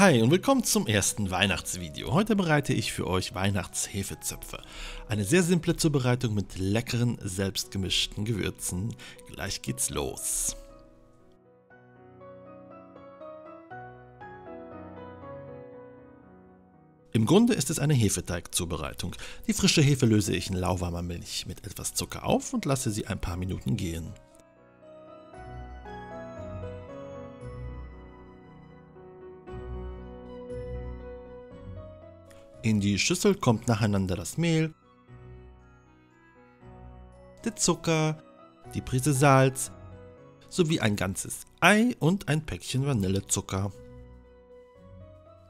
Hi und willkommen zum ersten Weihnachtsvideo. Heute bereite ich für euch Weihnachtshefezöpfe. Eine sehr simple Zubereitung mit leckeren, selbstgemischten Gewürzen. Gleich geht's los. Im Grunde ist es eine Hefeteigzubereitung. Die frische Hefe löse ich in lauwarmer Milch mit etwas Zucker auf und lasse sie ein paar Minuten gehen. In die Schüssel kommt nacheinander das Mehl, der Zucker, die Prise Salz, sowie ein ganzes Ei und ein Päckchen Vanillezucker.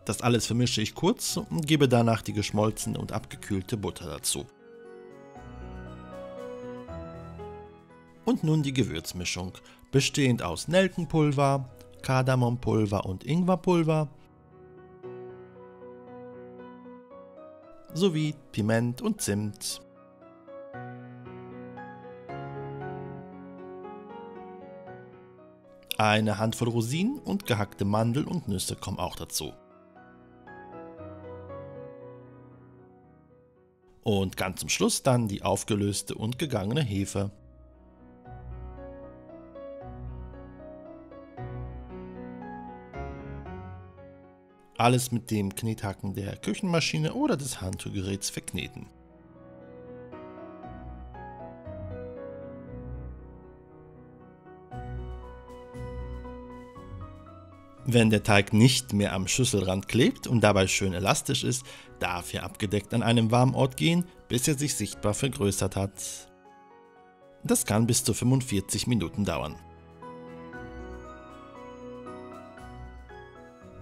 Das alles vermische ich kurz und gebe danach die geschmolzene und abgekühlte Butter dazu. Und nun die Gewürzmischung, bestehend aus Nelkenpulver, Kardamompulver und Ingwerpulver, sowie Piment und Zimt. Eine Handvoll Rosinen und gehackte Mandeln und Nüsse kommen auch dazu. Und ganz zum Schluss dann die aufgelöste und gegangene Hefe. Alles mit dem Knethaken der Küchenmaschine oder des Handrührgeräts verkneten. Wenn der Teig nicht mehr am Schüsselrand klebt und dabei schön elastisch ist, darf er abgedeckt an einem warmen Ort gehen, bis er sich sichtbar vergrößert hat. Das kann bis zu 45 Minuten dauern.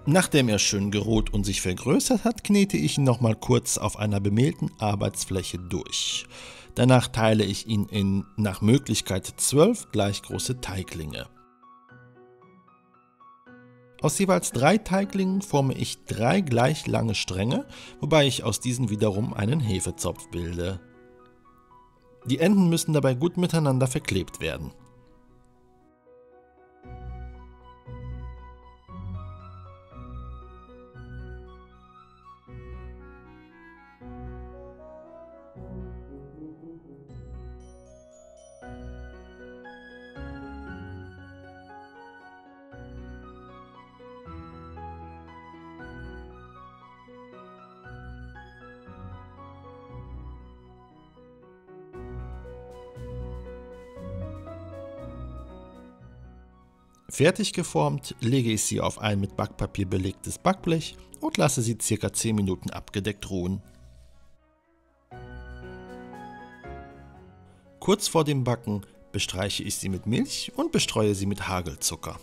Nachdem er schön geruht und sich vergrößert hat, knete ich ihn nochmal kurz auf einer bemehlten Arbeitsfläche durch. Danach teile ich ihn in nach Möglichkeit 12 gleich große Teiglinge. Aus jeweils 3 Teiglingen forme ich 3 gleich lange Stränge, wobei ich aus diesen wiederum einen Hefezopf bilde. Die Enden müssen dabei gut miteinander verklebt werden. Fertig geformt, lege ich sie auf ein mit Backpapier belegtes Backblech und lasse sie ca. 10 Minuten abgedeckt ruhen. Kurz vor dem Backen bestreiche ich sie mit Milch und bestreue sie mit Hagelzucker.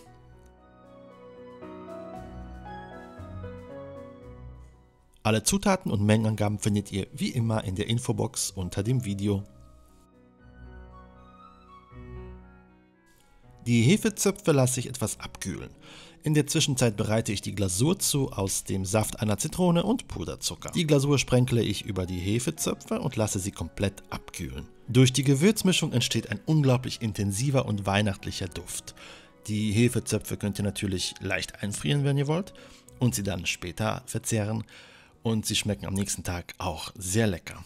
Alle Zutaten und Mengenangaben findet ihr wie immer in der Infobox unter dem Video. Die Hefezöpfe lasse ich etwas abkühlen. In der Zwischenzeit bereite ich die Glasur zu aus dem Saft einer Zitrone und Puderzucker. Die Glasur sprenkle ich über die Hefezöpfe und lasse sie komplett abkühlen. Durch die Gewürzmischung entsteht ein unglaublich intensiver und weihnachtlicher Duft. Die Hefezöpfe könnt ihr natürlich leicht einfrieren, wenn ihr wollt, und sie dann später verzehren. Und sie schmecken am nächsten Tag auch sehr lecker.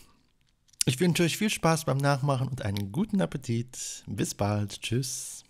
Ich wünsche euch viel Spaß beim Nachmachen und einen guten Appetit. Bis bald. Tschüss.